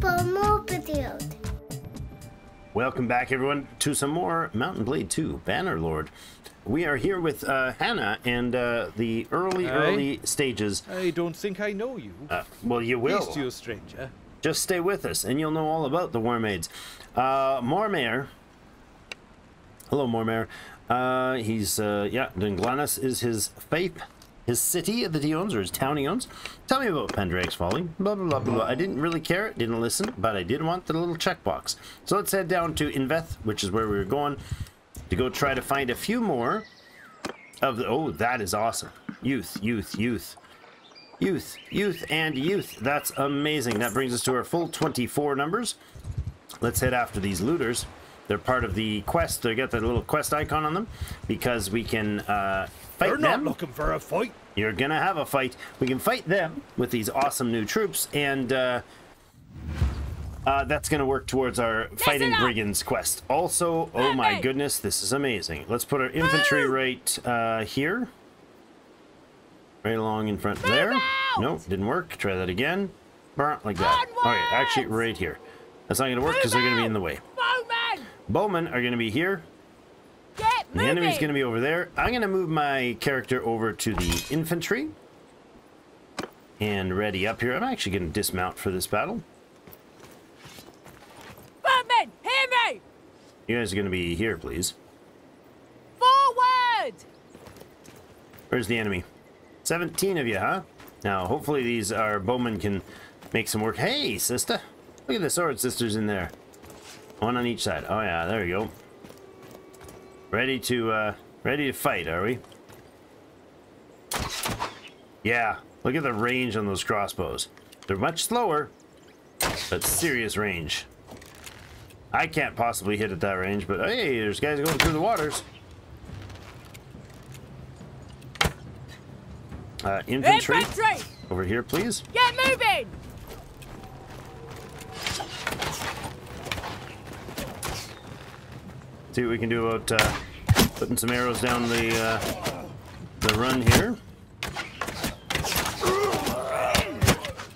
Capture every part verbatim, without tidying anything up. for more videos. Welcome back, everyone, to some more Mountain Blade two Bannerlord. We are here with uh, Hannah and uh, the early, I, early stages. I don't think I know you. Uh, well, you will. Pleased you, stranger. Just stay with us, and you'll know all about the Warmaids. Uh, Mormare. Hello, Mormare. Uh, he's, uh, yeah, Dunglanys is his faith, his city of the Dion's, or his town he owns. Tell me about Pendraic's Falling, blah, blah, blah, blah, blah. I didn't really care, didn't listen, but I did want the little checkbox. So let's head down to Inveth, which is where we were going, to go try to find a few more of the, oh, that is awesome. Youth, youth, youth, youth, youth, and youth. That's amazing. That brings us to our full twenty-four numbers. Let's head after these looters. They're part of the quest. They got that little quest icon on them because we can uh, fight them. You're not looking for a fight. You're going to have a fight. We can fight them with these awesome new troops, and uh, uh, that's going to work towards our Listen Fighting up. Brigands quest. Also, oh hey, my hey. goodness, this is amazing. Let's put our infantry Move. right uh, here. Right along in front Move there. Out. Nope, didn't work. Try that again. Burnt like that. Onwards. All right, actually right here. That's not going to work because they're going to be in the way. Bowman. Bowmen are going to be here. Get the enemy's going to be over there. I'm going to move my character over to the infantry and ready up here. I'm actually going to dismount for this battle. Bowmen, hear me! You guys are going to be here, please. Forward! Where's the enemy? seventeen of you, huh? Now, hopefully these our bowmen can make some work. Hey, sister. Look at the sword sisters in there. One on each side. Oh yeah, there we go. Ready to uh ready to fight, are we? Yeah, look at the range on those crossbows. They're much slower, but serious range. I can't possibly hit at that range, but hey, there's guys going through the waters. Uh infantry, infantry. over here, please. Get moving! See what we can do about uh, putting some arrows down the uh, the run here.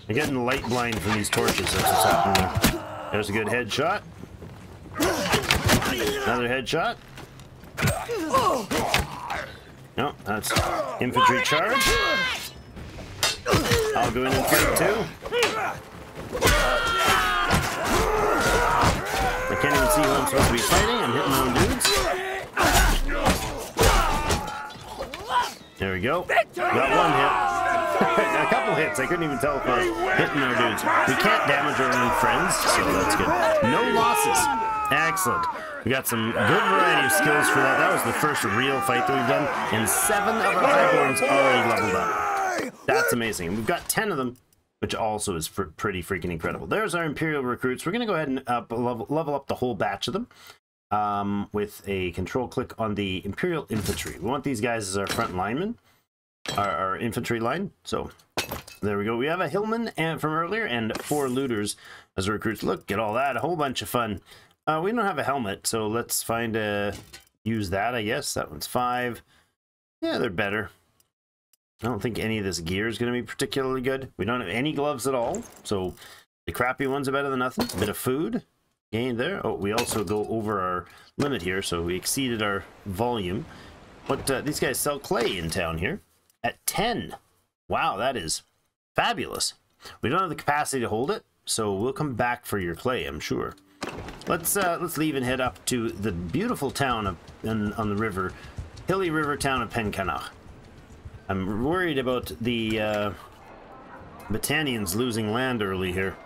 I'm getting light blind from these torches. That's what's happening. There's a good headshot. Another headshot. No, that's infantry charge. I'll go in and fight too. I can't even see who I'm supposed to be fighting. I'm hitting my own dudes. There we go. Got one hit. A couple hits. I couldn't even tell if I was hitting our dudes. We can't damage our own friends, so that's good. No losses. Excellent. We got some good variety of skills for that. That was the first real fight that we've done, and seven of our Highborns already leveled up. That's amazing. We've got ten of them, which also is pretty freaking incredible. There's our Imperial recruits. We're going to go ahead and up level, level up the whole batch of them um, with a control click on the Imperial infantry. We want these guys as our front linemen, our, our infantry line. So there we go. We have a hillman and, from earlier, and four looters as recruits. Look at all that. A whole bunch of fun. Uh, we don't have a helmet, so let's find a, use that, I guess. That one's five. Yeah, they're better. I don't think any of this gear is going to be particularly good. We don't have any gloves at all, so the crappy ones are better than nothing. A bit of food gained there. Oh, we also go over our limit here, so we exceeded our volume. But uh, these guys sell clay in town here at ten. Wow, that is fabulous. We don't have the capacity to hold it, so we'll come back for your clay, I'm sure. Let's uh, let's leave and head up to the beautiful town of, in, on the river, hilly river town of Penkanah. I'm worried about the uh, Battanians losing land early here.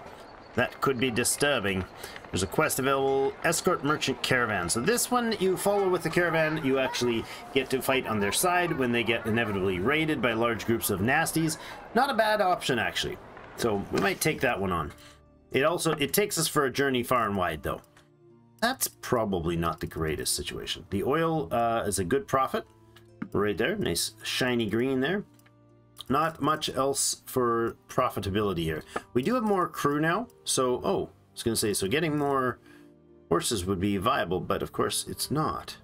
That could be disturbing. There's a quest available, escort merchant caravan. So this one you follow with the caravan. You actually get to fight on their side when they get inevitably raided by large groups of nasties. Not a bad option, actually. So we might take that one on. It also, it takes us for a journey far and wide, though. That's probably not the greatest situation. The oil uh, is a good profit. Right there, nice shiny green there. Not much else for profitability here. We do have more crew now, so oh, I was gonna say, so getting more horses would be viable, but of course it's not,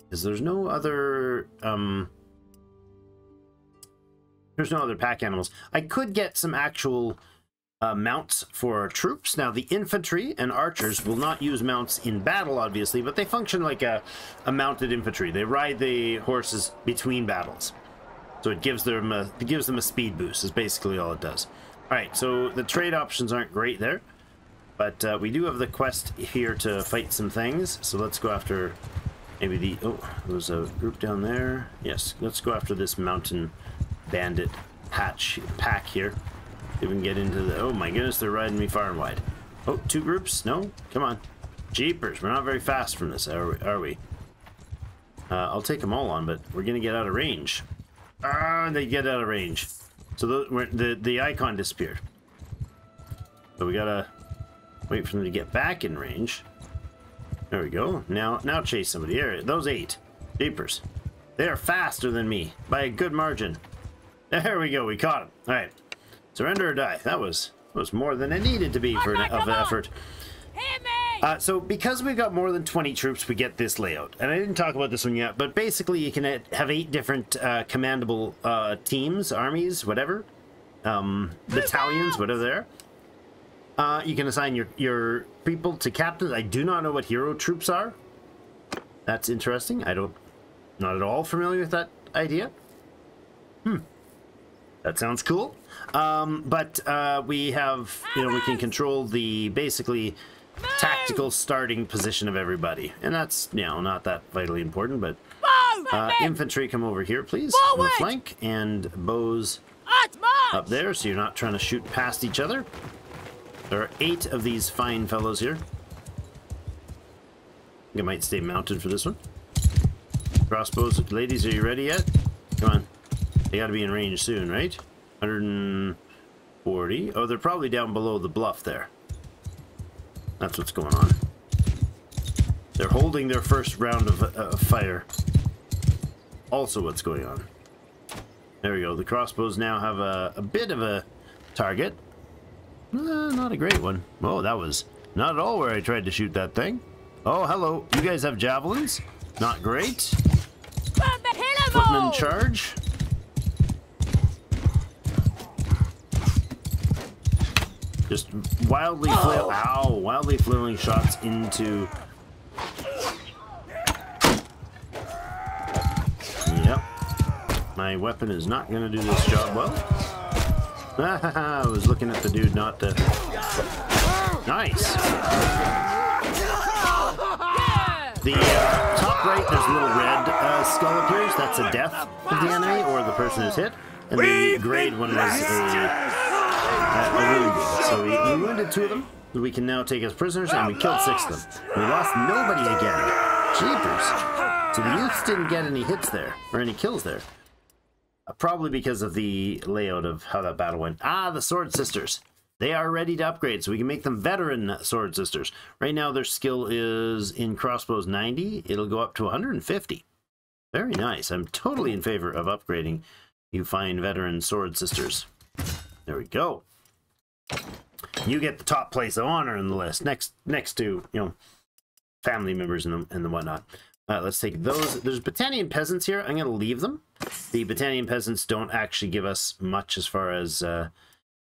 because there's no other um there's no other pack animals. I could get some actual uh, mounts for our troops. Now, the infantry and archers will not use mounts in battle, obviously, but they function like a, a mounted infantry. They ride the horses between battles. So it gives them a, it gives them a speed boost is basically all it does. All right, so the trade options aren't great there, but uh, we do have the quest here to fight some things. So let's go after maybe the... Oh, there's a group down there. Yes, let's go after this mountain bandit patch pack here. See if we can get into the... Oh my goodness, they're riding me far and wide. Oh, two groups? No? Come on. Jeepers, we're not very fast from this, are we? Are we? Uh, I'll take them all on, but we're going to get out of range. Ah, they get out of range. So the, the the icon disappeared. So we gotta wait for them to get back in range. There we go. Now now chase somebody. Here, those eight. Jeepers. They are faster than me by a good margin. There we go. We caught him. All right. Surrender or die. That was was more than it needed to be for an of effort. Hit me! Uh, so because we've got more than twenty troops, we get this layout. And I didn't talk about this one yet, but basically you can have eight different uh, commandable uh, teams, armies, whatever. Um, battalions, whatever they are. Uh, you can assign your, your people to captains. I do not know what hero troops are. That's interesting. I don't... Not at all familiar with that idea. Hmm. That sounds cool. Um, but uh, we have... You know, we can control the... Basically... tactical starting position of everybody, and that's, you know, not that vitally important, but uh, infantry come over here please on the flank, and bows up there so you're not trying to shoot past each other. There are eight of these fine fellows here. I think I might stay mounted for this one. Crossbows, ladies, are you ready yet? Come on, they gotta be in range soon, right? One hundred forty. Oh, they're probably down below the bluff there. That's what's going on. They're holding their first round of uh, fire. Also what's going on. There we go. The crossbows now have a, a bit of a target. Uh, not a great one. Oh, that was not at all where I tried to shoot that thing. Oh, hello. You guys have javelins? Not great. Footman in charge. Just wildly flail, ow, wildly flailing shots into. Yep, my weapon is not going to do this job well. I was looking at the dude, not to. Nice. The uh, top right, there's a little red uh, skull appears. That's a death of the enemy or the person who's hit, and the grade one is a. Uh, so we, we wounded two of them. We can now take as prisoners, and we killed six of them. We lost nobody again. Jeepers. So the youths didn't get any hits there, or any kills there. Uh, probably because of the layout of how that battle went. Ah, the Sword Sisters. They are ready to upgrade, so we can make them veteran Sword Sisters. Right now their skill is in crossbows ninety. It'll go up to one hundred fifty. Very nice. I'm totally in favor of upgrading you fine veteran Sword Sisters. There we go. You get the top place of honor in the list, next next to, you know, family members and the, and the whatnot. Uh, let's take those. There's Battanian peasants here. I'm going to leave them. The Battanian peasants don't actually give us much as far as uh,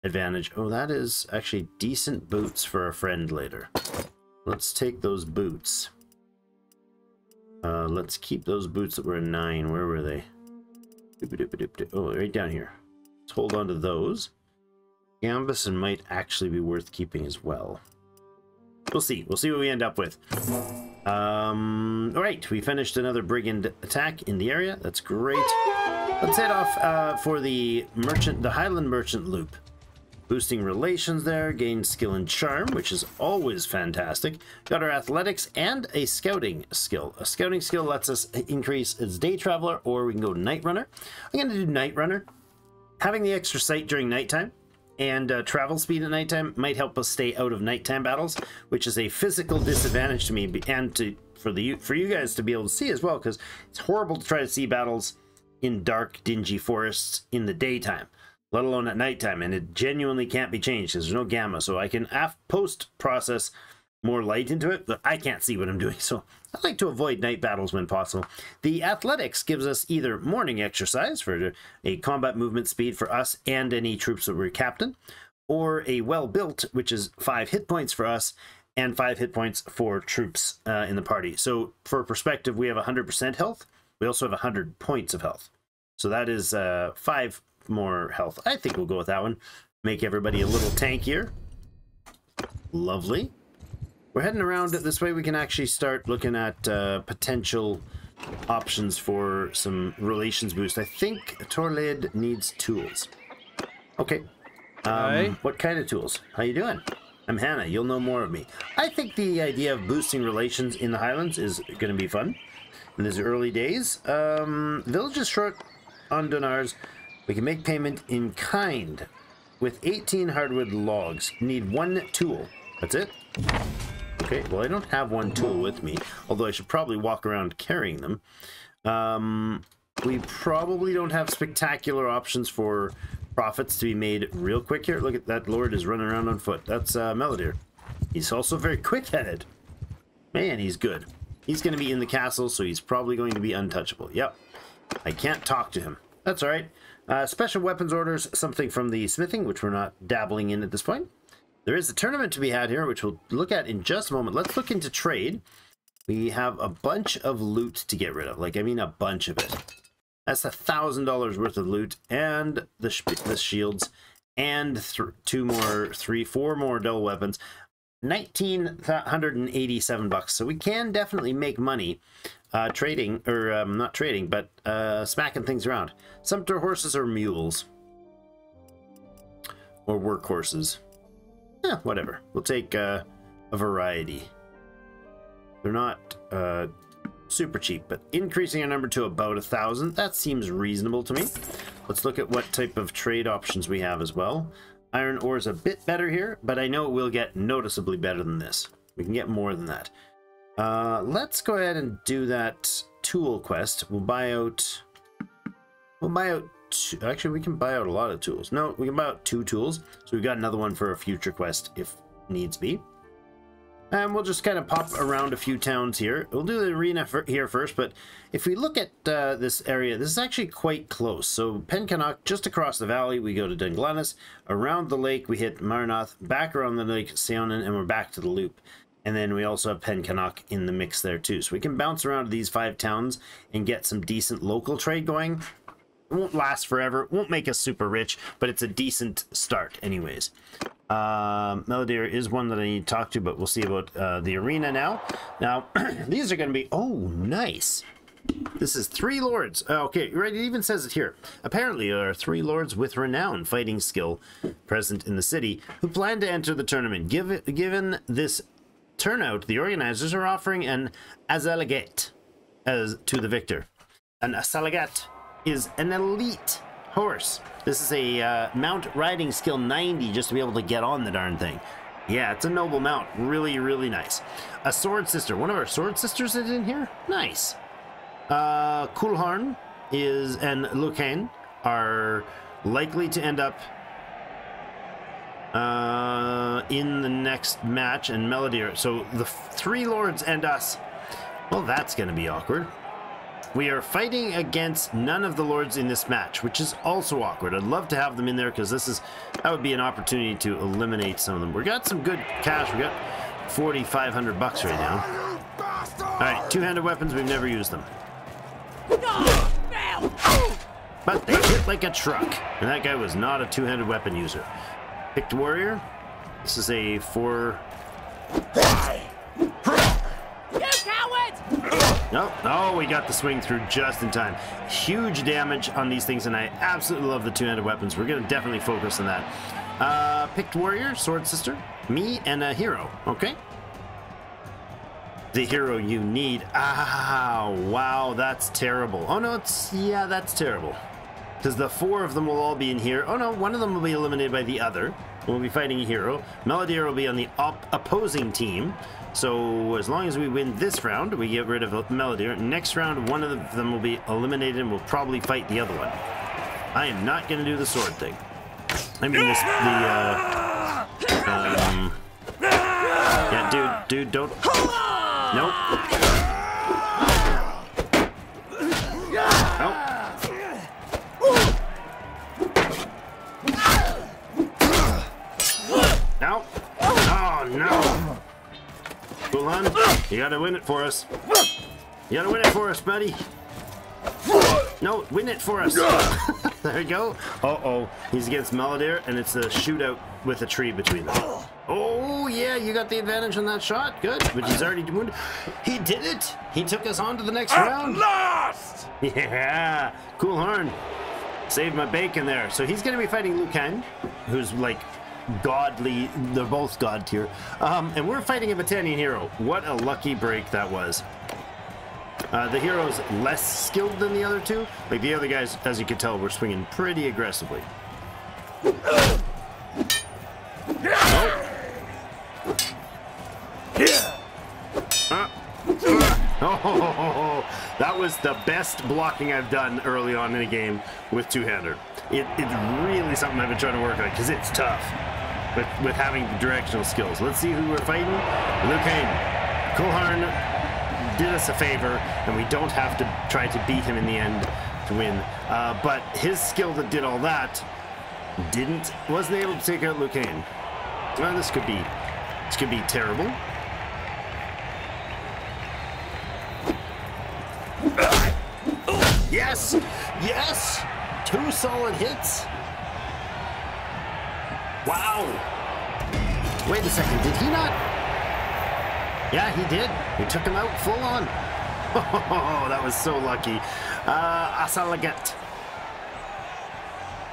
advantage. Oh, that is actually decent boots for a friend later. Let's take those boots. Uh, let's keep those boots that were in nine. Where were they? Oh, right down here. Let's hold on to those. Gambeson might actually be worth keeping as well. We'll see. We'll see what we end up with. Um, all right, we finished another brigand attack in the area. That's great. Let's head off uh, for the merchant, the Highland Merchant Loop. Boosting relations there, gain skill and charm, which is always fantastic. Got our athletics and a scouting skill. A scouting skill lets us increase as day traveler, or we can go night runner. I'm going to do night runner. Having the extra sight during nighttime and uh, travel speed at nighttime might help us stay out of nighttime battles, which is a physical disadvantage to me and to for the for you guys to be able to see as well, because it's horrible to try to see battles in dark, dingy forests in the daytime, let alone at nighttime. And it genuinely can't be changed because there's no gamma, so I can post process more light into it, but I can't see what I'm doing, so I like to avoid night battles when possible. The athletics gives us either morning exercise for a combat movement speed for us and any troops that we're captain, or a well-built, which is five hit points for us, and five hit points for troops uh, in the party. So for perspective, we have one hundred percent health. We also have one hundred points of health. So that is uh, five more health. I think we'll go with that one. Make everybody a little tankier. Lovely. We're heading around this way. We can actually start looking at uh, potential options for some relations boost. I think Torlid needs tools. Okay. Um, Hi. What kind of tools? How you doing? I'm Hannah. You'll know more of me. I think the idea of boosting relations in the Highlands is going to be fun in these early days. Um, village is short on donars. We can make payment in kind with eighteen hardwood logs. Need one tool. That's it. Okay. Well, I don't have one tool with me, although I should probably walk around carrying them. Um, we probably don't have spectacular options for profits to be made real quick here. Look at that lord is running around on foot. That's uh, Melodir. He's also very quick-headed. Man, he's good. He's going to be in the castle, so he's probably going to be untouchable. Yep. I can't talk to him. That's all right. Uh, special weapons orders, something from the smithing, which we're not dabbling in at this point. There is a tournament to be had here, which we'll look at in just a moment. Let's look into trade. We have a bunch of loot to get rid of. Like, I mean a bunch of it. That's a thousand dollars worth of loot, and the, sh the shields, and th two more, three, four more dull weapons. Nineteen hundred and eighty-seven bucks. So we can definitely make money, uh, trading or um, not trading, but uh, smacking things around. Sumpter horses or mules, or work horses. Yeah, whatever. We'll take uh, a variety. They're not. Uh, super cheap, but increasing our number to about a thousand, that seems reasonable to me. Let's look at what type of trade options we have as well. Iron ore is a bit better here, but I know it will get noticeably better than this. We can get more than that. Uh, let's go ahead and do that tool quest. We'll buy out, we'll buy out, two, actually we can buy out a lot of tools. No, we can buy out two tools, so we've got another one for a future quest if needs be. And we'll just kind of pop around a few towns here. We'll do the arena for here first, but if we look at uh, this area, this is actually quite close. So Pen Cannoc, just across the valley, we go to Dunglanys. Around the lake, we hit Marnoth. Back around the lake, Seonon, and we're back to the loop. And then we also have Pen Cannoc in the mix there too. So we can bounce around to these five towns and get some decent local trade going. It won't last forever. It won't make us super rich, but it's a decent start anyways. Uh, Melodir is one that I need to talk to, but we'll see about uh, the arena now. Now, these are going to be... Oh, nice. This is three lords. Oh, okay, right, it even says it here. Apparently, there are three lords with renowned fighting skill present in the city who plan to enter the tournament. Give, given this turnout, the organizers are offering an Asalegate as to the victor. An Asalegate is an elite horse. This is a uh, mount riding skill ninety just to be able to get on the darn thing. Yeah, it's a noble mount. Really, really nice. A sword sister. One of our sword sisters is in here. Nice. Uh, Kulhorn is and Lucaine are likely to end up uh, in the next match, and Melodir. So the three lords and us. Well, that's going to be awkward. We are fighting against none of the lords in this match, which is also awkward. I'd love to have them in there because this is that would be an opportunity to eliminate some of them. We got some good cash. We got forty-five hundred bucks right now. All right, two-handed weapons. We've never used them, but they hit like a truck. And that guy was not a two-handed weapon user. Picked warrior. This is a four. Nope. Oh, we got the swing through just in time. Huge damage on these things, and I absolutely love the two-handed weapons. We're going to definitely focus on that. Uh, picked warrior, sword sister, me, and a hero. Okay. The hero you need. Ah, wow, that's terrible. Oh, no, it's... Yeah, that's terrible. Because the four of them will all be in here. Oh, no, one of them will be eliminated by the other. We'll be fighting a hero. Melodir will be on the op opposing team. So as long as we win this round, we get rid of Melodir. Next round, one of them will be eliminated, and we'll probably fight the other one. I am not going to do the sword thing. I mean, this, the, uh... Um... Yeah, dude, dude, don't... Nope. Nope. Kulhorn. You gotta win it for us. You gotta win it for us, buddy. No, win it for us. There we go. Uh-oh. He's against Melodir, and it's a shootout with a tree between them. Oh, yeah, you got the advantage on that shot. Good, but he's already wounded. He did it. He took us on to the next At round. Last! Yeah. Kulhorn. Saved my bacon there. So he's going to be fighting Lucaine, who's like godly. They're both god tier. Um, and we're fighting a Battanian hero. What a lucky break that was. Uh, the hero's less skilled than the other two. Like the other guys, as you can tell, were swinging pretty aggressively. Oh. Uh. Oh, ho, ho, ho, ho. That was the best blocking I've done early on in a game with two-hander. It, it's really something I've been trying to work on because it's tough with, with having the directional skills. Let's see who we're fighting. Lucaine. Kulhorn did us a favor, and we don't have to try to beat him in the end to win. Uh, but his skill that did all that didn't wasn't able to take out Lucaine. Well, this could be this could be terrible. Yes! Yes! Two solid hits. Wow! Wait a second, did he not? Yeah, he did. He took him out full on. Oh, that was so lucky. Uh, Asalegate.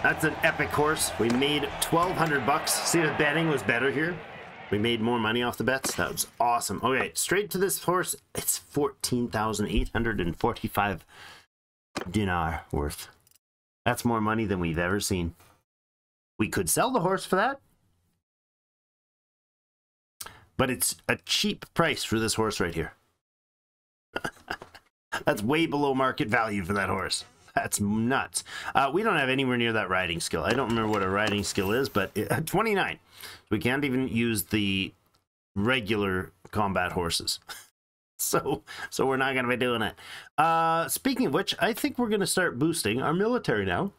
That's an epic horse. We made twelve hundred bucks. See, the betting was better here. We made more money off the bets. That was awesome. Okay, straight to this horse. It's fourteen thousand eight hundred forty-five dinar worth. That's more money than we've ever seen. We could sell the horse for that. But it's a cheap price for this horse right here. That's way below market value for that horse. That's nuts. Uh, we don't have anywhere near that riding skill. I don't remember what a riding skill is, but it, twenty-nine. We can't even use the regular combat horses. so so we're not going to be doing it. Uh, speaking of which, I think we're going to start boosting our military now.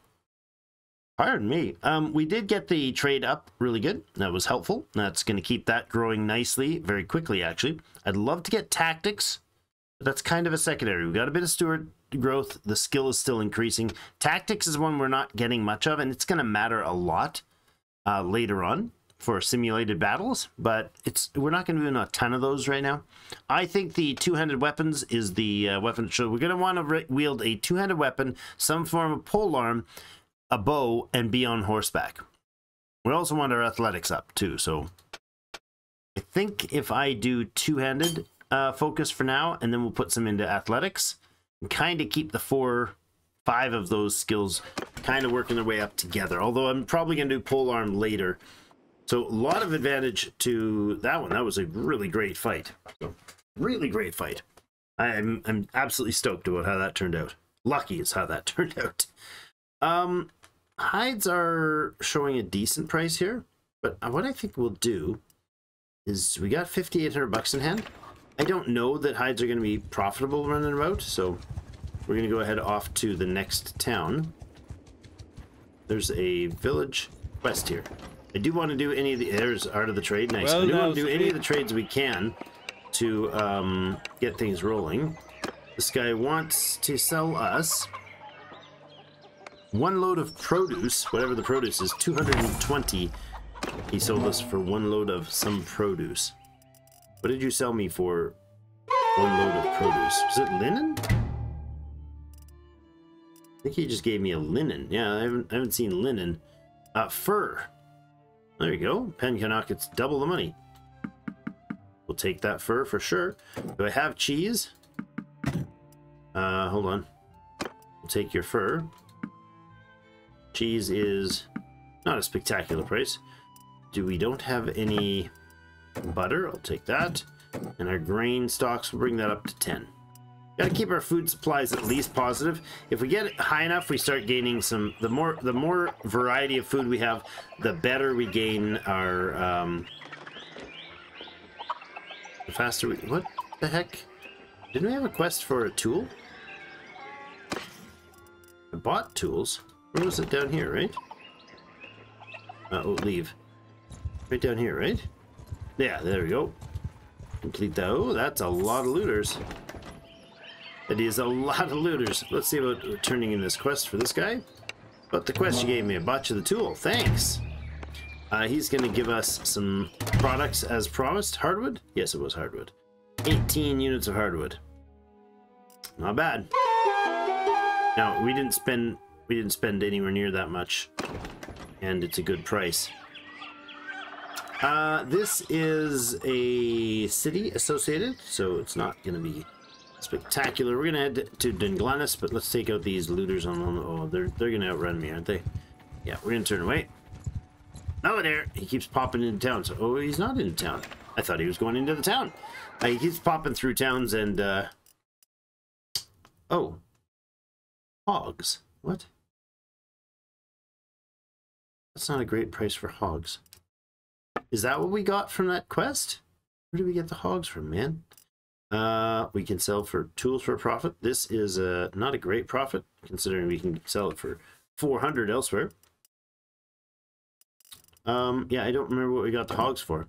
Pardon me. Um, we did get the trade up really good. That was helpful. That's going to keep that growing nicely, very quickly, actually. I'd love to get tactics. That's kind of a secondary. We've got a bit of steward growth. The skill is still increasing. Tactics is one we're not getting much of, and it's going to matter a lot uh, later on for simulated battles, but it's we're not going to be doing a ton of those right now. I think the two-handed weapons is the uh, weapon. So we're going to want to wield a two-handed weapon, some form of polearm, a bow, and be on horseback. We also want our athletics up, too. So I think if I do two-handed... Uh, focus for now, and then we'll put some into athletics and kind of keep the four, five of those skills kind of working their way up together. Although I'm probably going to do polearm later. So a lot of advantage to that one. That was a really great fight. Really great fight. I'm, I'm absolutely stoked about how that turned out. Lucky is how that turned out. Um, hides are showing a decent price here, but what I think we'll do is we got fifty-eight hundred bucks in hand. I don't know that hides are going to be profitable running about, so we're going to go ahead off to the next town. There's a village quest here. I do want to do any of the... There's Art of the Trade, nice. Well, I do want to do any of the trades we can to um, get things rolling. This guy wants to sell us one load of produce, whatever the produce is, two hundred twenty. He sold us for one load of some produce. What did you sell me for one load of produce? Was it linen? I think he just gave me a linen. Yeah, I haven't, I haven't seen linen. Uh, fur. There you go. Pen Cannoc, it's double the money. We'll take that fur for sure. Do I have cheese? Uh, hold on. We'll take your fur. Cheese is not a spectacular price. Do we don't have any... butter, I'll take that. And our grain stocks, we'll bring that up to ten. Got to keep our food supplies at least positive. If we get it high enough, we start gaining some... The more the more variety of food we have, the better we gain our... Um, the faster we... What the heck? Didn't we have a quest for a tool? I bought tools. Where was it? Down here, right? Uh, oh, leave. Right down here, right? Yeah, there we go. Complete that. Oh, that's a lot of looters. That is a lot of looters. Let's see about turning in this quest for this guy. But the quest you gave me, a botch of the tool. Thanks. Uh, he's going to give us some products as promised. Hardwood? Yes, it was hardwood. eighteen units of hardwood. Not bad. Now, we didn't spend we didn't spend anywhere near that much, and it's a good price. Uh, this is a city associated, so it's not going to be spectacular. We're going to head to Dunglanys, but let's take out these looters on one. Oh, they're, they're going to outrun me, aren't they? Yeah, we're going to turn away. Over there! He keeps popping into town. So, oh, he's not into town. I thought he was going into the town. Uh, he keeps popping through towns and, uh... oh. Hogs. What? That's not a great price for hogs. Is that what we got from that quest? Where did we get the hogs from, man? Uh, we can sell for tools for a profit. This is uh, not a great profit, considering we can sell it for four hundred elsewhere. Um, yeah, I don't remember what we got the hogs for.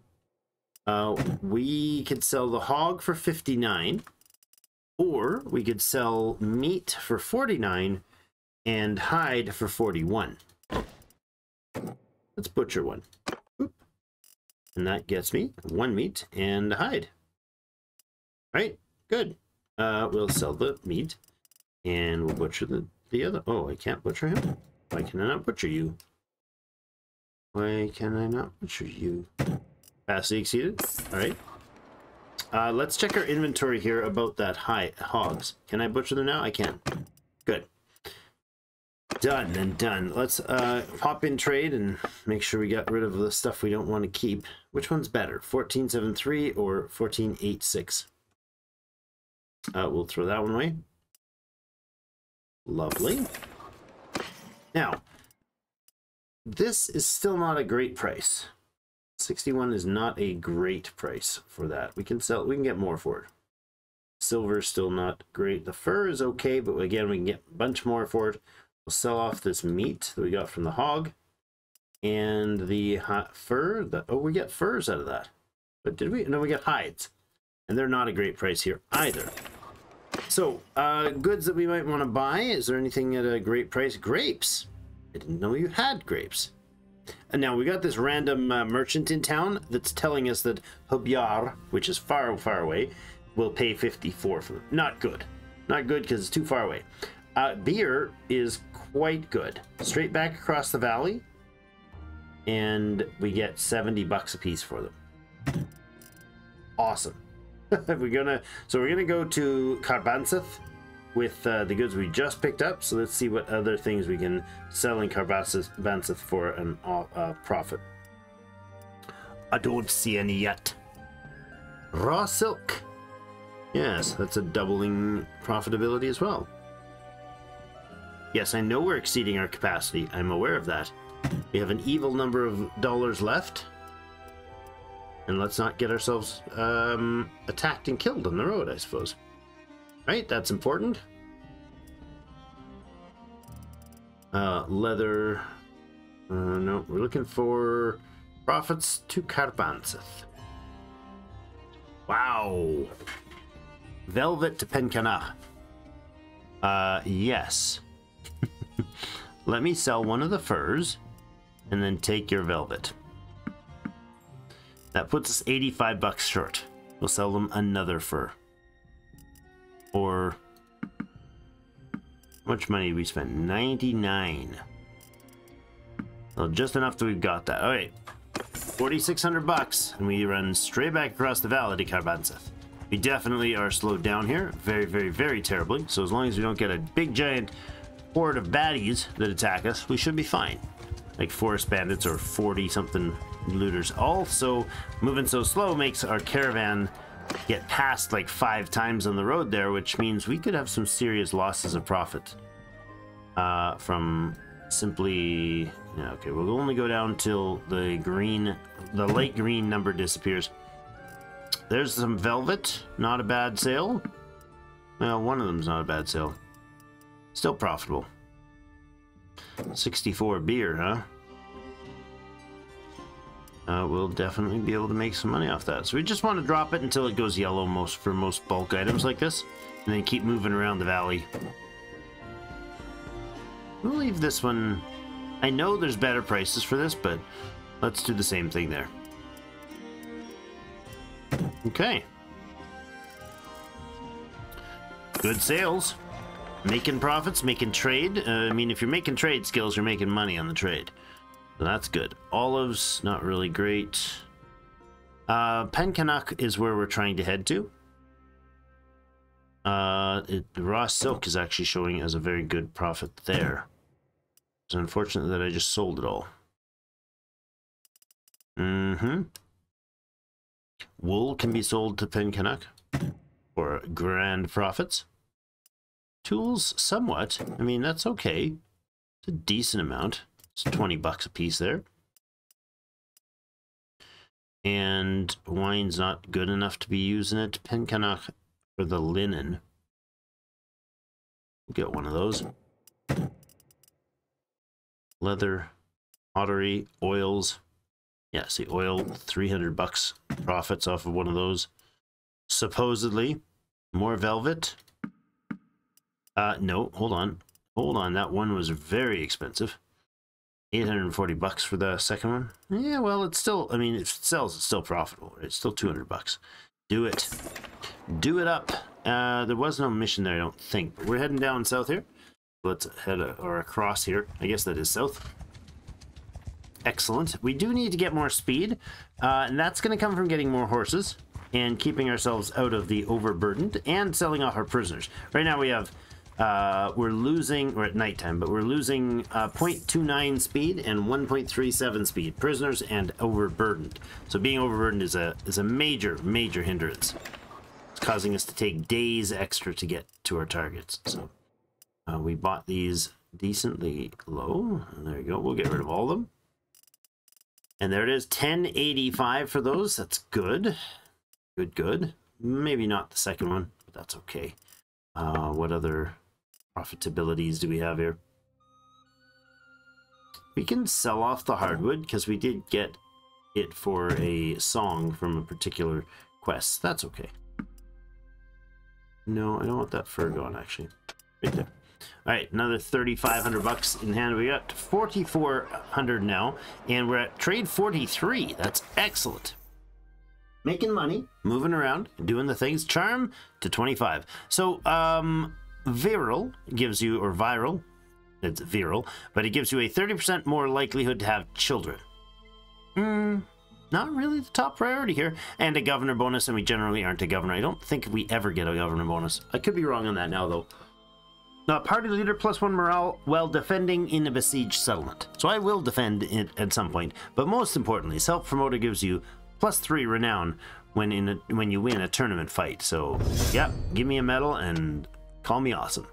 Uh, we could sell the hog for fifty-nine, or we could sell meat for forty-nine and hide for forty-one. Let's butcher one. Oop. And that gets me one meat and a hide. Right? Good. Uh, we'll sell the meat and we'll butcher the, the other. Oh, I can't butcher him? Why can I not butcher you? Why can I not butcher you? Vastly exceeded. Alright. Uh, let's check our inventory here about that high hogs. Can I butcher them now? I can. Good. Done and done. Let's uh, pop in trade and make sure we got rid of the stuff we don't want to keep. Which one's better? fourteen seventy-three or fourteen eighty-six? Uh, we'll throw that one away. Lovely. Now, this is still not a great price. sixty-one is not a great price for that. We can sell, we can get more for it. Silver is still not great. The fur is okay, but again, we can get a bunch more for it. We'll sell off this meat that we got from the hog. And the hot fur, the, oh, we get furs out of that. But did we? No, we get hides. And they're not a great price here either. So, uh, goods that we might want to buy. Is there anything at a great price? Grapes. I didn't know you had grapes. And now we got this random uh, merchant in town that's telling us that Hubyar, which is far, far away, will pay fifty-four for them. Not good. Not good because it's too far away. Uh, beer is quite good. Straight back across the valley. And we get seventy bucks a piece for them. Awesome. we're gonna, so we're going to go to Car Banseth with uh, the goods we just picked up. So let's see what other things we can sell in Car Banseth for an uh, profit. I don't see any yet. Raw silk. Yes, that's a doubling profitability as well. Yes, I know we're exceeding our capacity. I'm aware of that. We have an evil number of dollars left. And let's not get ourselves um, attacked and killed on the road, I suppose. Right, that's important. Uh, leather. Uh, no, we're looking for profits to Car Banseth. Wow. Velvet to Penkanah. Uh, yes. Let me sell one of the furs and then take your velvet. That puts us eighty-five bucks short. We'll sell them another fur. Or, how much money did we spend? ninety-nine. Well, just enough that we've got that. All right, forty-six hundred bucks, and we run straight back across the valley to Car Banseth. We definitely are slowed down here, very, very, very terribly. So as long as we don't get a big giant horde of baddies that attack us, we should be fine. Like forest bandits or forty-something looters. Also, moving so slow makes our caravan get passed like five times on the road there, which means we could have some serious losses of profit uh, from simply... Yeah, okay, we'll only go down till the green, the light green number disappears. There's some velvet. Not a bad sale. Well, one of them's not a bad sale. Still profitable. sixty-four beer, huh? Uh, we'll definitely be able to make some money off that. So we just want to drop it until it goes yellow most for most bulk items like this, and then keep moving around the valley. We'll leave this one. I know there's better prices for this, but let's do the same thing there. Okay. Good sales. Making profits, making trade. Uh, I mean, if you're making trade skills, you're making money on the trade. So that's good. Olives, not really great. Uh, Pen Cannoc is where we're trying to head to. Uh, it, raw silk is actually showing as a very good profit there. It's unfortunate that I just sold it all. Mm-hmm. Wool can be sold to Pen Cannoc for grand profits. Tools, somewhat. I mean, that's okay. It's a decent amount. It's twenty bucks a piece there. And wine's not good enough to be using it. Pen Cannoc for the linen. We'll get one of those. Leather, pottery, oils. Yeah, see, oil, three hundred bucks profits off of one of those. Supposedly. More velvet. Uh, no, hold on. Hold on, that one was very expensive. eight hundred forty bucks for the second one. Yeah, well, it's still, I mean, if it sells, it's still profitable. It's still two hundred bucks. Do it. Do it up. Uh, there was no mission there, I don't think. But we're heading down south here. Let's head a, or across here. I guess that is south. Excellent. We do need to get more speed. Uh, and that's going to come from getting more horses and keeping ourselves out of the overburdened and selling off our prisoners. Right now we have... Uh, we're losing, we're at nighttime, but we're losing uh, zero point two nine speed and one point three seven speed. Prisoners and overburdened. So being overburdened is a is a major, major hindrance. It's causing us to take days extra to get to our targets. So uh, we bought these decently low. And there you go. We'll get rid of all of them. And there it is, ten eighty-five for those. That's good. Good, good. Maybe not the second one, but that's okay. Uh, what other... profitabilities do we have here? We can sell off the hardwood because we did get it for a song from a particular quest. That's okay. No, I don't want that fur gone, actually. Right there. All right, another thirty-five hundred bucks in hand. We got forty-four hundred now, and we're at trade forty-three. That's excellent. Making money, moving around, doing the things. Charm to twenty-five. So, um... Viral gives you, or viral, it's viral, but it gives you a thirty percent more likelihood to have children. Hmm, not really the top priority here. And a governor bonus, and we generally aren't a governor. I don't think we ever get a governor bonus. I could be wrong on that now, though. Uh, party leader plus one morale while defending in a besieged settlement. So I will defend it at some point. But most importantly, self-promoter gives you plus three renown when, in a, when you win a tournament fight. So, yeah, give me a medal and... call me awesome.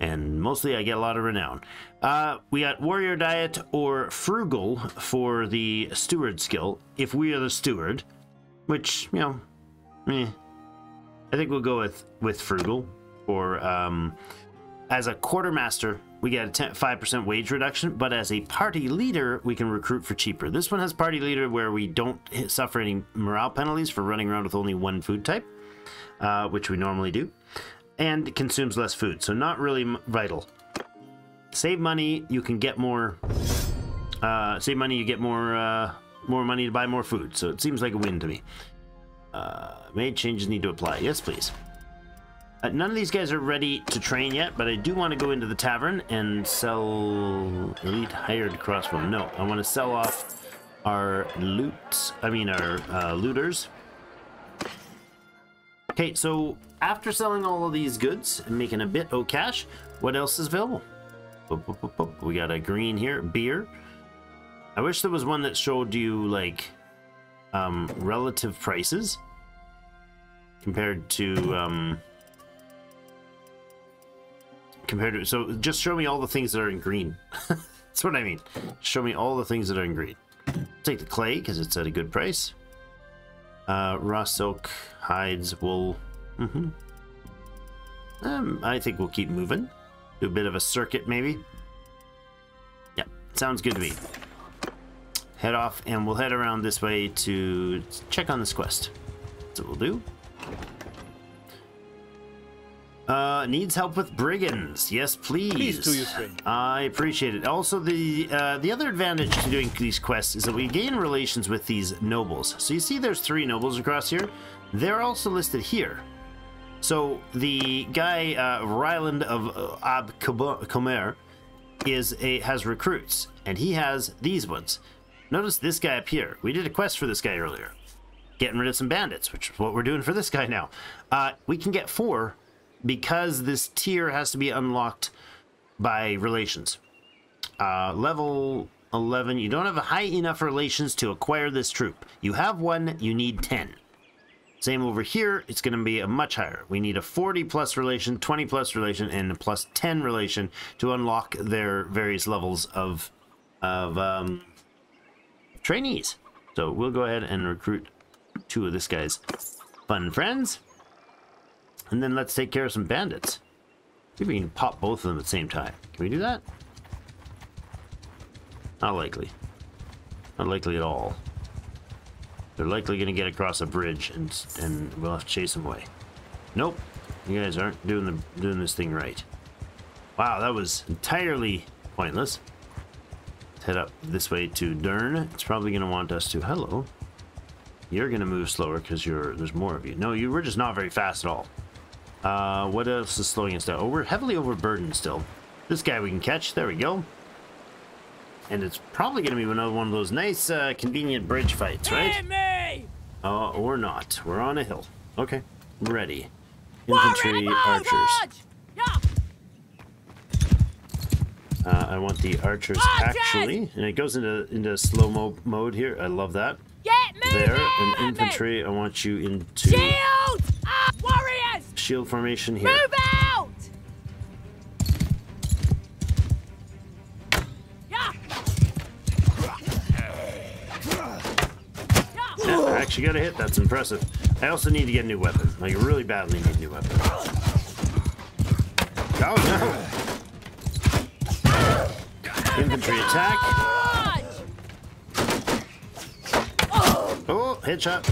And mostly I get a lot of renown. Uh, we got warrior diet or frugal for the steward skill, if we are the steward, which, you know, eh, I think we'll go with, with frugal. Or um, as a quartermaster, we get a five percent wage reduction, but as a party leader, we can recruit for cheaper. This one has party leader where we don't suffer any morale penalties for running around with only one food type, uh, which we normally do. And it consumes less food, so not really vital. Save money, you can get more... Uh, save money, you get more uh, more money to buy more food, so it seems like a win to me. Uh, made changes need to apply. Yes, please. Uh, none of these guys are ready to train yet, but I do want to go into the tavern and sell... Elite hired crossbow. No, I want to sell off our loot... I mean, our uh, looters. Okay, so... after selling all of these goods and making a bit of cash, what else is available? Boop, boop, boop, boop. We got a green here, beer. I wish there was one that showed you like um, relative prices compared to um, compared to. So just show me all the things that are in green. That's what I mean. Show me all the things that are in green. Take the clay because it's at a good price. Uh, raw silk, hides, wool. Mm-hmm. Um, I think we'll keep moving. Do a bit of a circuit, maybe. Yeah, sounds good to me. head off, and we'll head around this way to check on this quest. That's what we'll do. Uh, needs help with brigands. Yes, please. Please do your thing. I appreciate it. Also, the uh, the other advantage to doing these quests is that we gain relations with these nobles. So you see there's three nobles across here. They're also listed here. So the guy, uh, Ryland of uh, Ab Khmer is a has recruits, and he has these ones. Notice this guy up here. We did a quest for this guy earlier. Getting rid of some bandits, which is what we're doing for this guy now. Uh, we can get four because this tier has to be unlocked by relations. Uh, level eleven, you don't have a high enough relations to acquire this troop. You have one, you need ten. Same over here, it's going to be a much higher. We need a forty plus relation, twenty plus relation, and a plus ten relation to unlock their various levels of, of um, trainees. So we'll go ahead and recruit two of this guy's fun friends. And then let's take care of some bandits. See if we can pop both of them at the same time. Can we do that? Not likely. Not likely at all. They're likely going to get across a bridge, and and we'll have to chase them away. Nope. You guys aren't doing the doing this thing right. Wow, that was entirely pointless. Let's head up this way to Dern. It's probably going to want us to... Hello. You're going to move slower because you're there's more of you. No, you were just not very fast at all. Uh, what else is slowing us down? Oh, we're heavily overburdened still. This guy we can catch. There we go. And it's probably going to be another one of those nice, uh, convenient bridge fights, right? Hit me! Uh, or not. We're on a hill. Okay. Ready. Infantry archers. Uh, I want the archers actually. And it goes into into slow-mo mode here. I love that. There. And infantry, I want you into... Shield! Warriors! Shield formation here. Move out! Yeah, I actually got a hit. That's impressive. I also need to get a new weapon. Like, I really badly need a new weapon. Oh, no! Infantry attack. Oh, headshot.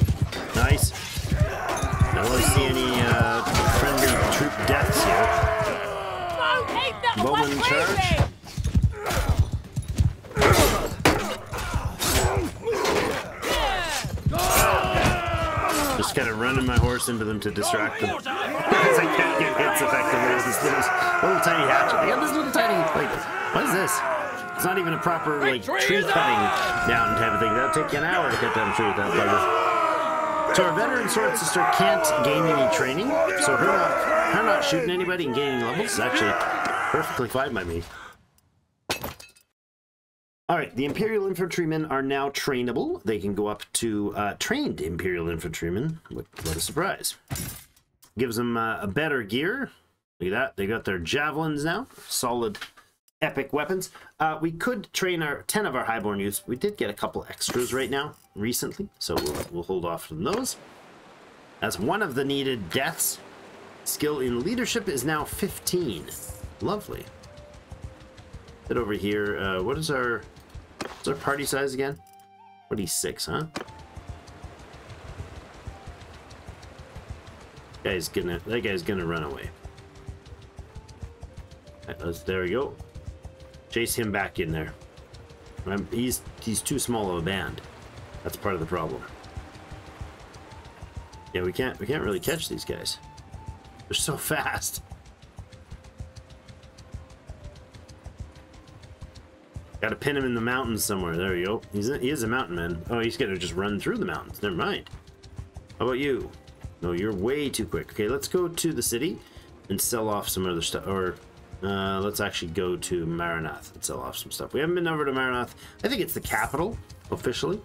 Nice. I don't really see any uh, friendly troop deaths here. Bowman charge. Just kind of running my horse into them to distract them. Because I can't get hits effectively with this little, little tiny hatchet. I got this little tiny, like, what is this? It's not even a proper, like, tree cutting down type of thing. That'll take you an hour to cut down a tree without bugger. So our veteran sword sister can't gain any training, so her not, her not shooting anybody and gaining levels is actually perfectly fine by me. Alright, the Imperial Infantrymen are now trainable. They can go up to uh, trained Imperial Infantrymen. What, what a surprise. Gives them uh, a better gear. Look at that. They got their javelins now. Solid, epic weapons. Uh, we could train our ten of our Highborn youths. We did get a couple extras right now, recently, so we'll, we'll hold off from those. That's one of the needed deaths. Skill in leadership is now fifteen. Lovely. Head over here. Uh, what is our... What's our party size again? forty-six, huh? Guy's gonna, that guy's gonna run away. Right, let's, there we go. Chase him back in there. I'm, he's, he's too small of a band. That's part of the problem. Yeah, we can't, we can't really catch these guys. They're so fast. Gotta pin him in the mountains somewhere. There you go. He's a, he is a mountain man. Oh, he's gonna just run through the mountains. Never mind. How about you? No, you're way too quick. Okay, let's go to the city and sell off some other stuff. Or uh, let's actually go to Marunath and sell off some stuff. We haven't been over to Marunath. I think it's the capital, officially,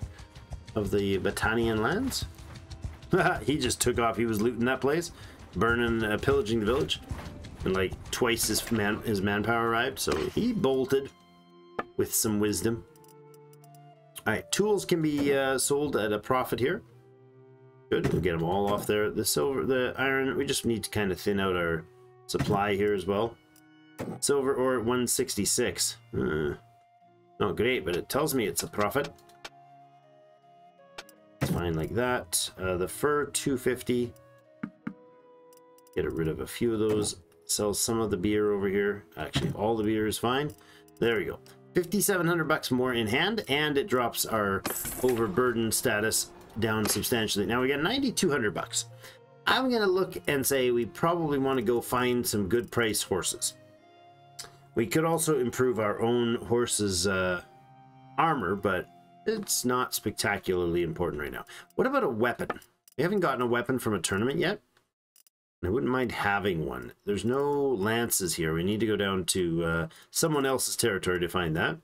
of the Battanian lands. He just took off. He was looting that place, burning, uh, pillaging the village. And like twice his, man, his manpower arrived, so he bolted. With some wisdom. Alright, tools can be uh, sold at a profit here. Good, we'll get them all off there. The silver, the iron, we just need to kind of thin out our supply here as well. Silver ore at one sixty-six. Uh, not great, but it tells me it's a profit. fine like that. Uh, the fur, two fifty. Get rid of a few of those. Sell some of the beer over here. Actually, all the beer is fine. There we go. fifty-seven hundred bucks more in hand, and it drops our overburden status down substantially. Now we got ninety-two hundred bucks. I'm going to look and say we probably want to go find some good price horses. We could also improve our own horse's uh, armor, but it's not spectacularly important right now. What about a weapon? We haven't gotten a weapon from a tournament yet. I wouldn't mind having one. There's no lances here. We need to go down to uh, someone else's territory to find that.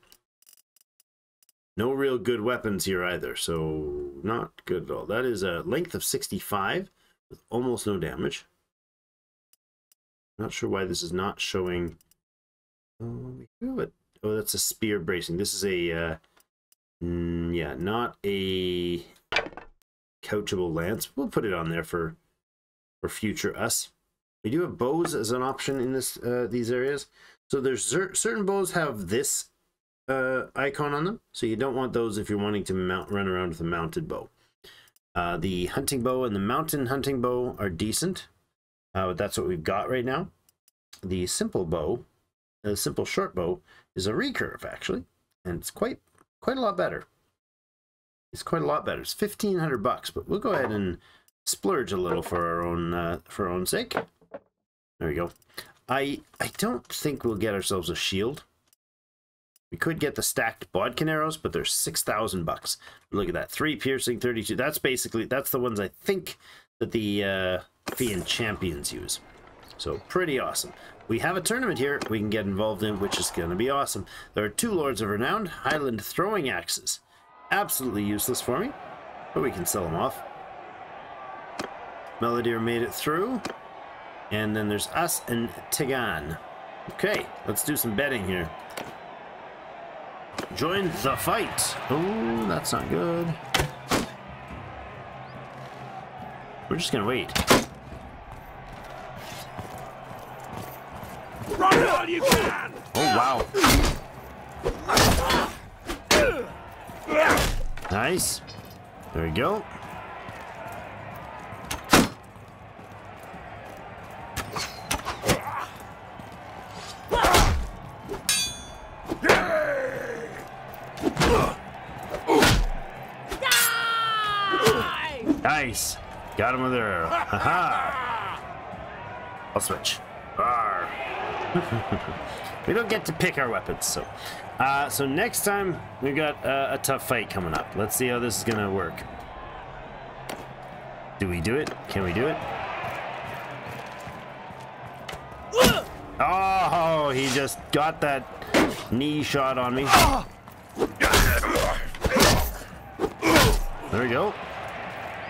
No real good weapons here either, so not good at all. That is a length of sixty-five with almost no damage. Not sure why this is not showing. Oh, oh that's a spear bracing. This is a, uh, mm, yeah, not a couchable lance. We'll put it on there for... for future us. We do have bows as an option in this uh, these areas. So there's cer certain bows have this uh, icon on them, so you don't want those if you're wanting to mount run around with a mounted bow. Uh, the hunting bow and the mountain hunting bow are decent, uh, but that's what we've got right now. The simple bow, the simple short bow, is a recurve actually, and it's quite quite a lot better. It's quite a lot better. It's fifteen hundred bucks, but we'll go ahead and splurge a little for our own uh, for our own sake. There we go. I I don't think we'll get ourselves a shield. We could get the stacked bodkin arrows, but they're six thousand bucks. Look at that, three piercing, thirty-two. That's basically that's the ones I think that the uh, Fian champions use. So pretty awesome. We have a tournament here we can get involved in, which is going to be awesome. There are two lords of renown, Highland throwing axes, absolutely useless for me, but we can sell them off. Melodir made it through, and then there's us and Tegan. Okay, let's do some betting here. Join the fight. Oh, that's not good. We're just gonna wait. Run all you can. Oh wow! Nice. There we go. Nice. Got him with their arrow. Haha. I'll switch. Arr. We don't get to pick our weapons, so. Uh, so next time, we've got uh, a tough fight coming up. Let's see how this is going to work. Do we do it? Can we do it? Oh, he just got that knee shot on me. There we go.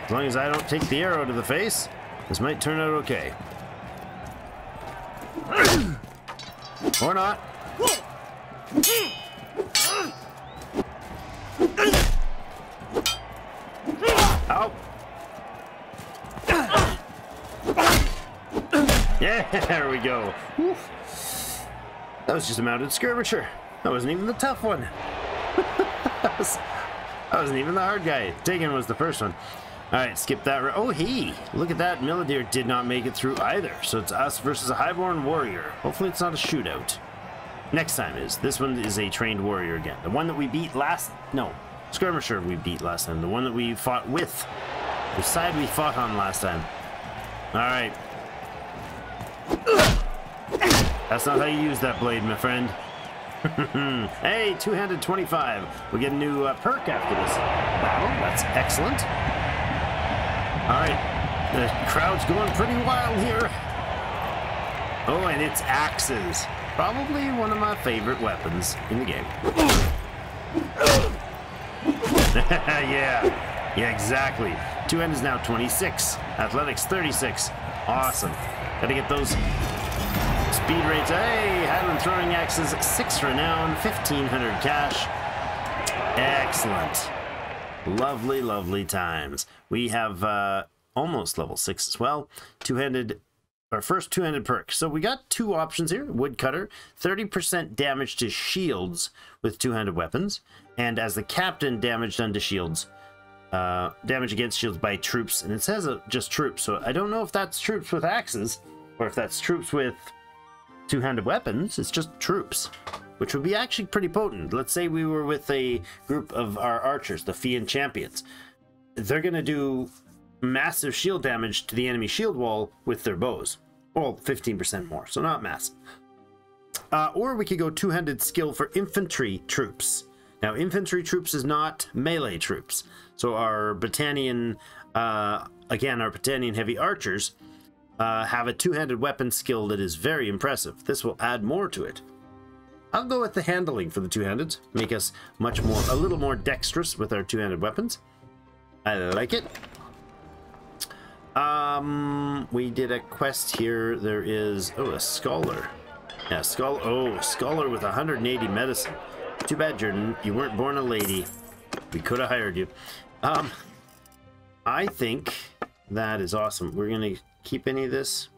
As long as I don't take the arrow to the face, this might turn out okay. Or not. Ow. Yeah, there we go. Oof. That was just a mounted skirmisher. That wasn't even the tough one. That, was, that wasn't even the hard guy. Tegan was the first one. Alright, skip that round. Oh, he! Look at that. Melodir did not make it through either. So it's us versus a highborn warrior. Hopefully it's not a shootout. Next time is. This one is a trained warrior again. The one that we beat last... No. Skirmisher we beat last time. The one that we fought with. The side we fought on last time. Alright. That's not how you use that blade, my friend. Hey, two-handed twenty-five. We'll get a new uh, perk after this. Wow, that's excellent. Alright, the crowd's going pretty wild here. Oh, and it's axes. Probably one of my favorite weapons in the game. Yeah, yeah, exactly. Two-hand is now twenty-six. Athletics, thirty-six. Awesome. Gotta get those speed rates. Hey, Highland throwing axes, six renown, fifteen hundred cash. Excellent. Lovely, lovely times. We have uh, almost level six as well. Two-handed, our first two-handed perk. So we got two options here. Woodcutter, thirty percent damage to shields with two-handed weapons. And as the captain, damage done to shields, Uh, damage against shields by troops, and it says uh, just troops, so I don't know if that's troops with axes, or if that's troops with two-handed weapons. It's just troops, which would be actually pretty potent. Let's say we were with a group of our archers, the Fian champions. They're going to do massive shield damage to the enemy shield wall with their bows. Well, fifteen percent more, so not massive. Uh, or we could go two-handed skill for infantry troops. Now, infantry troops is not melee troops. So our Battanian, uh, again, our Battanian heavy archers uh, have a two-handed weapon skill that is very impressive. This will add more to it. I'll go with the handling for the two-handed. Make us much more, a little more dexterous with our two-handed weapons. I like it. Um, we did a quest here. There is, oh, a scholar. Yeah, scholar, oh, scholar with one hundred eighty medicine. Too bad, Jordan, you weren't born a lady. We could have hired you. Um, I think that is awesome. We're going to keep any of this?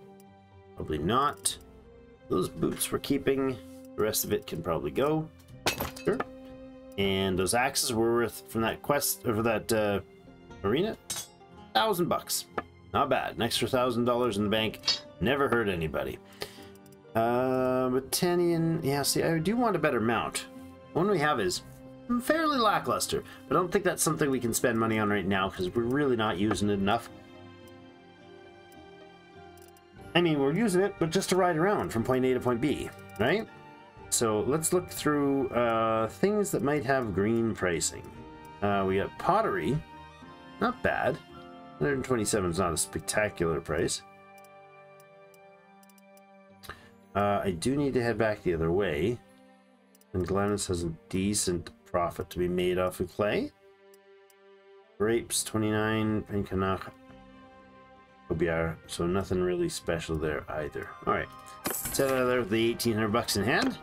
Probably not. Those boots we're keeping. The rest of it can probably go. Sure. And those axes were worth from that quest over that uh, arena, thousand bucks. Not bad. An extra thousand dollars in the bank. Never hurt anybody. Uh, Battanian. Yeah. See, I do want a better mount. The one we have is fairly lackluster, but I don't think that's something we can spend money on right now because we're really not using it enough. I mean, we're using it, but just to ride around from point A to point B, right? So let's look through uh, things that might have green pricing. Uh, we got pottery. Not bad. one hundred twenty-seven is not a spectacular price. Uh, I do need to head back the other way. And Dunglanys has a decent profit to be made off of clay. Grapes, twenty-nine. Penkanah. So nothing really special there either. Alright. Let's head out of there with the eighteen hundred bucks in hand.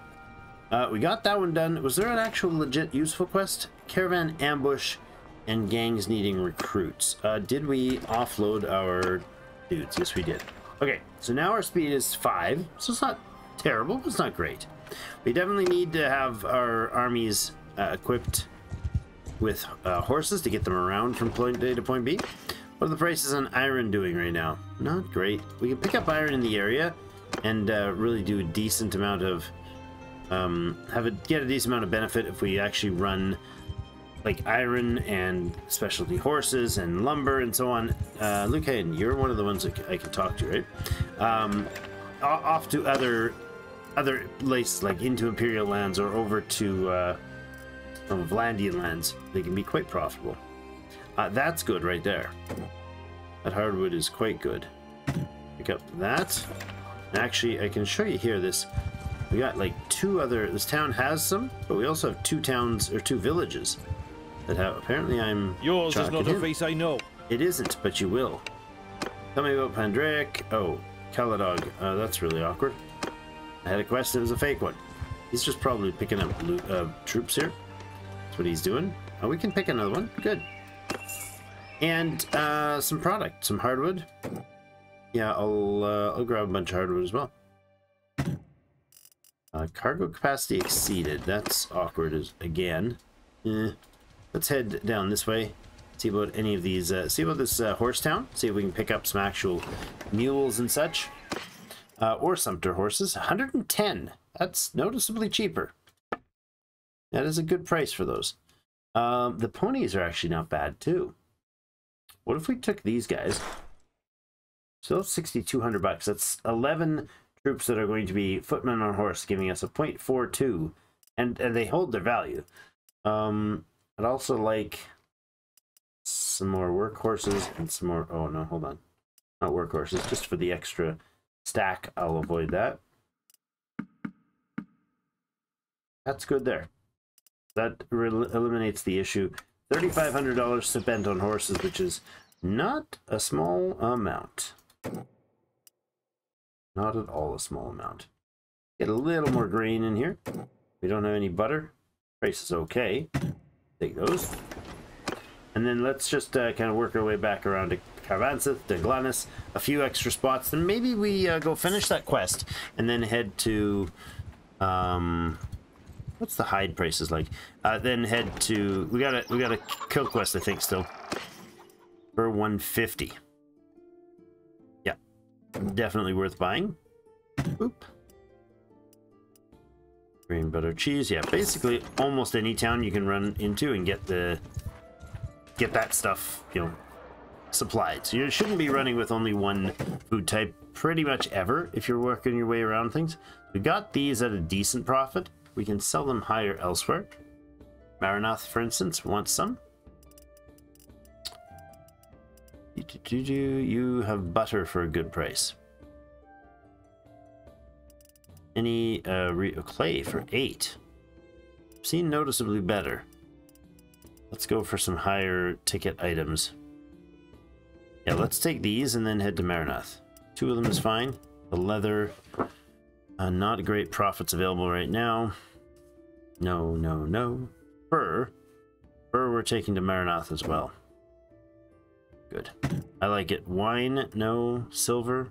Uh, we got that one done. Was there an actual legit useful quest? Caravan ambush and gangs needing recruits. Uh, did we offload our dudes? Yes, we did. Okay, so now our speed is five. So it's not terrible, but it's not great. We definitely need to have our armies uh, equipped with uh, horses to get them around from point A to point B. What are the prices on iron doing right now? Not great. We can pick up iron in the area and uh, really do a decent amount of um, have a get a decent amount of benefit if we actually run like iron and specialty horses and lumber and so on. Uh, Lucaine, you're one of the ones that I can talk to, right? Um, off to other. Other places, like into Imperial lands or over to uh, Vlandian lands, they can be quite profitable. Uh, that's good right there. That hardwood is quite good. Pick up that. And actually, I can show you here this. We got like two other. This town has some, but we also have two towns or two villages that have. Apparently, I'm. Yours is not a face I know. It isn't, but you will. Tell me about Pandraic. Oh, Caladog. Uh, that's really awkward. I had a quest, it was a fake one. He's just probably picking up loot, uh, troops here. That's what he's doing. Oh, we can pick another one. Good. And uh, some product, some hardwood. Yeah, I'll, uh, I'll grab a bunch of hardwood as well. Uh, cargo capacity exceeded. That's awkward as, again. Eh. Let's head down this way. See about any of these. Uh, see about this uh, horse town. See if we can pick up some actual mules and such. Uh, or sumpter horses, one hundred ten. That's noticeably cheaper. That is a good price for those. Um, the ponies are actually not bad too. What if we took these guys? So that's sixty-two hundred bucks. That's eleven troops that are going to be footmen on horse, giving us a point four two, and, and they hold their value. Um, I'd also like some more workhorses and some more. Oh no, hold on, not workhorses, just for the extra. Stack, I'll avoid that. That's good there. That eliminates the issue. thirty-five hundred dollars spent on horses, which is not a small amount. Not at all a small amount. Get a little more grain in here. We don't have any butter. Price is okay. Take those. And then let's just uh, kind of work our way back around to Car Banseth, Dunglanys, a few extra spots, then maybe we uh, go finish that quest and then head to um, What's the hide prices like? Uh, then head to... We got a, we got a kill quest, I think, still. For one fifty. Yeah. Definitely worth buying. Boop. Green butter cheese. Yeah, basically almost any town you can run into and get the... Get that stuff, you know, supplied. So you shouldn't be running with only one food type pretty much ever if you're working your way around things. We got these at a decent profit. We can sell them higher elsewhere. Marnoth, for instance, wants some. You have butter for a good price. Any uh, clay for eight. Seen noticeably better. Let's go for some higher ticket items. Yeah, let's take these and then head to Marnoth. Two of them is fine. The leather... Uh, not great profits available right now. No, no, no. Fur. Fur we're taking to Marnoth as well. Good. I like it. Wine, no. Silver.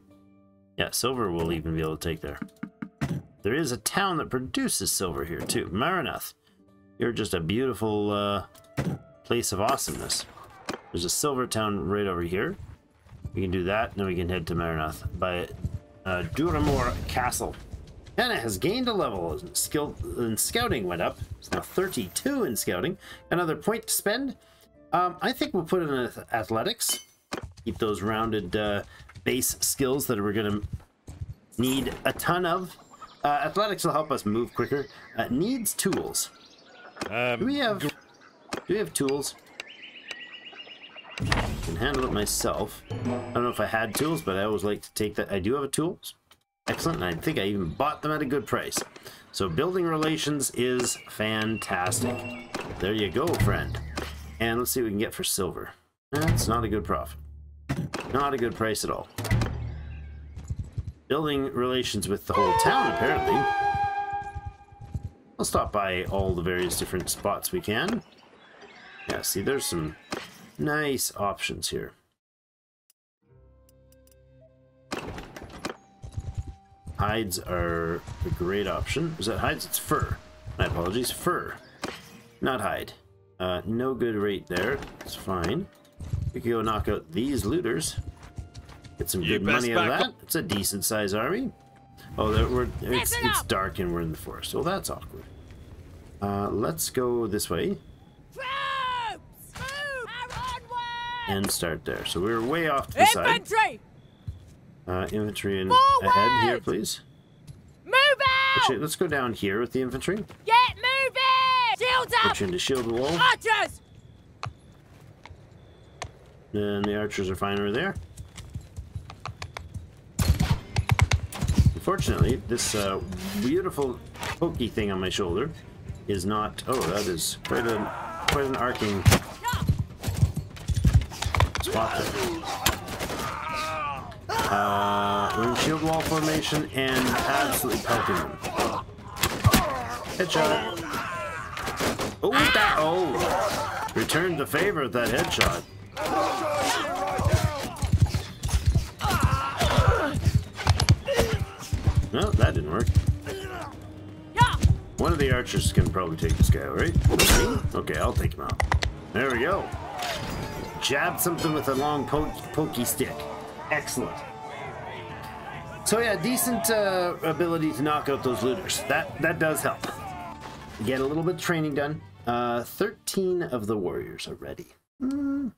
Yeah, silver we'll even be able to take there. There is a town that produces silver here too. Marnoth. You're just a beautiful uh, place of awesomeness. There's a silver town right over here. We can do that, and then we can head to Marnoth. By uh, Duramore Castle. Hannah has gained a level. Skill in scouting went up. It's now thirty-two in scouting. Another point to spend. Um, I think we'll put in athletics. Keep those rounded uh, base skills that we're going to need a ton of. Uh, athletics will help us move quicker. Uh, needs tools. Um, do we have? Do we have tools? I can handle it myself. I don't know if I had tools, but I always like to take that. I do have a tools. Excellent. And I think I even bought them at a good price. So building relations is fantastic. There you go, friend. And let's see what we can get for silver. That's not a good profit. Not a good price at all. Building relations with the whole town, apparently. I'll stop by all the various different spots we can. Yeah, see, there's some nice options here. Hides are a great option. Is that hides? It's fur. My apologies. Fur. Not hide. Uh, no good rate there. It's fine. We can go knock out these looters. Get some good money out of that. It's a decent size army. Oh, there we're, it's, it's dark and we're in the forest. Well, that's awkward. Uh, let's go this way. And start there. So we're way off to the Infantry! Side. Uh, infantry in Forward! Ahead here, please. Move out! Actually, let's go down here with the infantry. Get moving! Shields up! Into shield wall. Archers! And the archers are fine over there. Unfortunately, this uh, beautiful pokey thing on my shoulder is not... Oh, that is quite, a, quite an arcing... Uh, we're in shield wall formation and absolutely pelting them. Headshot. Oh, that! Oh! Returned the favor with that headshot. No, that didn't work. One of the archers can probably take this guy, right? Okay, I'll take him out. There we go. Jabbed something with a long po pokey stick. Excellent. So yeah, decent uh, ability to knock out those looters. That that does help. Get a little bit of training done. Uh, Thirteen of the warriors are ready. Mm.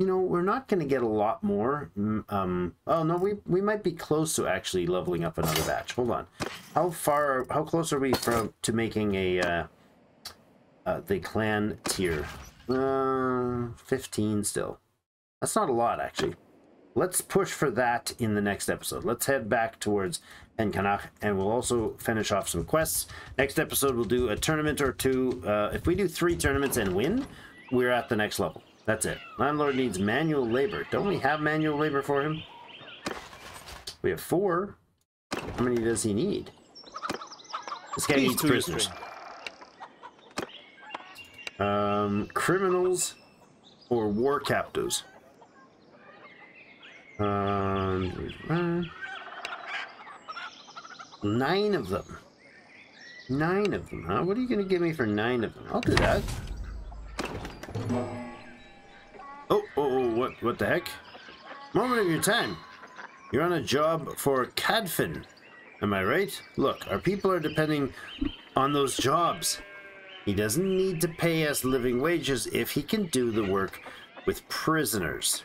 You know, we're not going to get a lot more. Um, oh no, we we might be close to actually leveling up another batch. Hold on. How far? How close are we from to making a uh, uh, the clan tier? Uh, fifteen still. That's not a lot, actually. Let's push for that in the next episode. Let's head back towards Enkanach, and we'll also finish off some quests. Next episode, we'll do a tournament or two. Uh, if we do three tournaments and win, we're at the next level. That's it. Landlord needs manual labor. Don't we have manual labor for him? We have four. How many does he need? This guy needs prisoners. Um, criminals or war captives. Um, nine of them. Nine of them, huh? What are you going to give me for nine of them? I'll do that. Oh, oh, oh, what, what the heck? Moment of your time. You're on a job for Cadfin. Am I right? Look, our people are depending on those jobs. He doesn't need to pay us living wages if he can do the work with prisoners.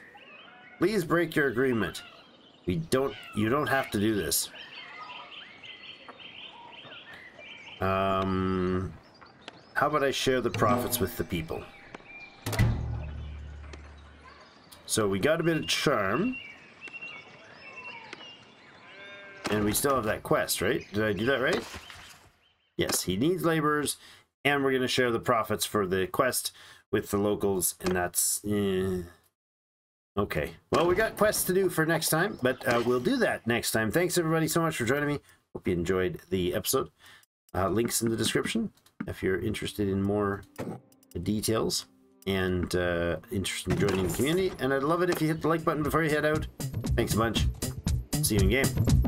Please break your agreement. We don't, you don't have to do this. Um, how about I share the profits with the people? So we got a bit of charm. And we still have that quest, right? Did I do that right? Yes, he needs laborers. And we're going to share the profits for the quest with the locals. And that's... Eh. Okay. Well, we got quests to do for next time. But uh, we'll do that next time. Thanks, everybody, so much for joining me. Hope you enjoyed the episode. Uh, links in the description if you're interested in more details. And uh, interested in joining the community. And I'd love it if you hit the like button before you head out. Thanks a bunch. See you in game.